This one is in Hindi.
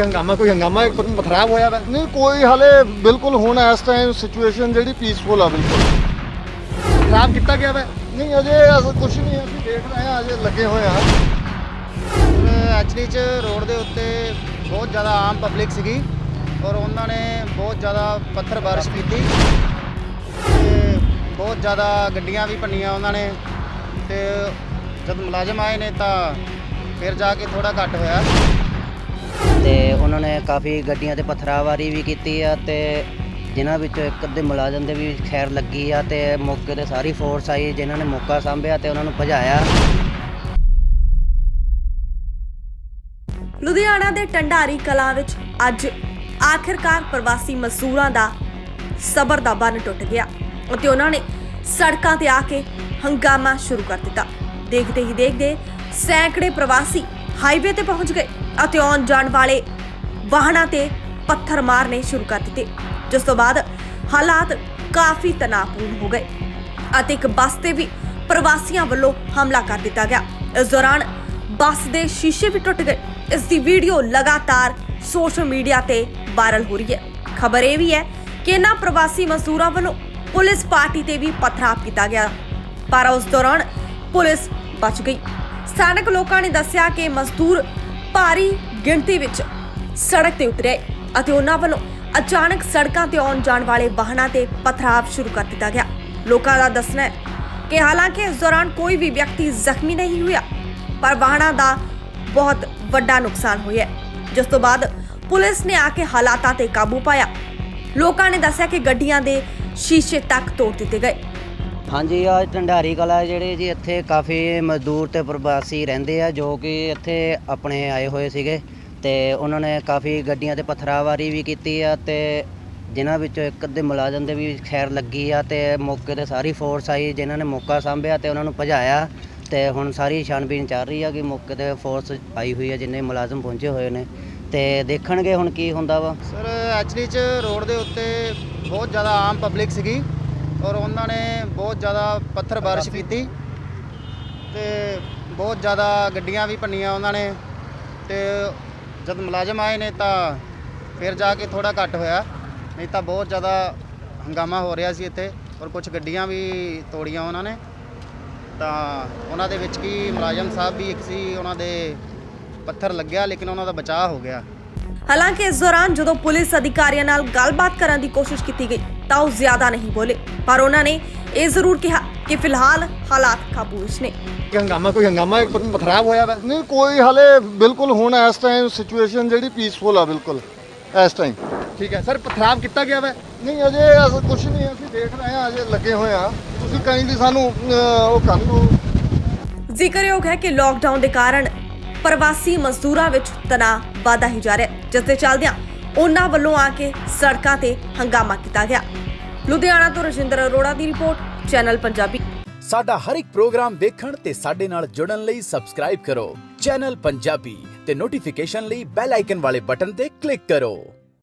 हंगामा कोई हंगामा पथराव होया नहीं कोई हाले बिल्कुल होना इस टाइम सिचुएशन जी पीसफुल है बिल्कुल खराब किया गया है नहीं अजय ऐसा कुछ नहीं है अभी देख रहे हैं अजय लगे हुए हैं एक्चुअली च रोड के उत्ते बहुत ज़्यादा आम पब्लिक सी और उन्होंने बहुत ज़्यादा पत्थर बारिश की बहुत ज़्यादा गड्डियां भी भनिया उन्होंने तो जब मुलाजम आए ने तो फिर जाके थोड़ा घट होया तो उन्होंने काफ़ी गड्डियां ते पत्थरावारी भी की जिन्हों एक अद्धे मुलाजम के भी खैर लगी है तो मौके पर सारी फोर्स आई जिन्होंने मौका सामभिया तो उन्होंने भजाया। लुधियाना के ढंडारी कलां विच अज आखिरकार प्रवासी मजदूरां दा सबर दा बंध टुट गया और उन्होंने सड़कों पर आके हंगामा शुरू कर दिता। देखते ही देखते सैकड़े प्रवासी हाईवे पर पहुंच गए और आने जाने वाले वाहनों पर पत्थर मारने शुरू कर दिए जिस तो बाद हालात काफ़ी तनावपूर्ण हो गए। एक बस पर भी प्रवासियों वालों हमला कर दिया गया। इस दौरान बस के शीशे भी टुट गए। इसकी वीडियो लगातार सोशल मीडिया से वायरल हो रही है। खबर यह भी है कि इन्होंने प्रवासी मजदूरों वालों पुलिस पार्टी से भी पथराव किया गया पर उस दौरान पुलिस बच गई। स्थानक लोगों ने दस्या कि मजदूर भारी गिणती विच सड़क से उतरे और उन्होंने वालों अचानक सड़कों पर आने जाने वाले वाहनों पर पथराव शुरू कर दिया गया। लोगों का दसना है कि हालांकि इस दौरान कोई भी व्यक्ति जख्मी नहीं हुआ पर वाहनों का बहुत बड़ा नुकसान हुआ है जिस तो बाद पुलिस ने आके हालातों पर काबू पाया। लोगों ने दस्या कि गड्डियां दे शीशे तक तोड़ दिते गए। हाँ जी आज ढंडारी कला जिहड़े जी इत्थे काफ़ी मजदूर ते प्रवासी रहिंदे आ जो कि इत्थे अपने आए हुए सीगे ते उन्होंने काफ़ी गड्डियां ते पत्थरावारी भी कीती आ ते जिन्हां विचों एक अद्धे मुलाजम दे भी खैर लगी आ ते मौके ते सारी फोर्स आई जिन्हां ने मौका सामभिया ते उन्हां नूं भजाया ते हुण सारी छानबीन चल रही है कि मौके ते फोर्स आई हुई है जिन्ने मुलाजम पहुंचे हुए ने ते देखणगे हुण की हुंदा वा। सर एक्चुअली च रोड दे उत्ते बहुत ज़्यादा आम पब्लिक सीगी और उन्होंने बहुत ज़्यादा पत्थर बारिश की तो बहुत ज़्यादा गड्डियां भी भनिया उन्होंने तो जब मुलाजम आए ने तो फिर जाके थोड़ा घट होया नहीं तो बहुत ज़्यादा हंगामा हो रहा सी इत्थे और कुछ गड्डियां भी तोड़िया उन्होंने तो उन्होंने की मुलाजम साहब भी एक सी उन्होंने पत्थर लग्या लेकिन उन्होंने बचाव हो गया। हालांकि इस दौरान जो पुलिस अधिकारियों नाल गलबात करने की कोशिश की गई तो वह ज्यादा नहीं बोले पर उन्होंने ये जरूर कहा कि फिलहाल हालात काबू ने हंगामा पथराव होया नहीं कोई हाले बिल्कुल होना इस टाइम सिचुएशन जी पीसफुल है बिल्कुल इस टाइम ठीक है। सर पथराव किया गया है नहीं अजे ऐसा कुछ नहीं है अभी देख रहे हैं अजे लगे हुए हैं कहीं भी सानू जिक्रयोग है कि लॉकडाउन के कारण प्रवासी मजदूरों में तनाव वाधा ही जा रहा है जिसके चलदियां उन्होंने वालों आके सड़कों पर हंगामा किया गया। लुधियाना तो रजिंदर अरोड़ा की रिपोर्ट चैनल पंजाबी। साडा हर एक प्रोग्राम देखण ते साडे नाल जुड़न लई सब्सक्राइब करो चैनल पंजाबी ते नोटिफिकेशन लई बैल आइकन वाले बटन ते क्लिक करो।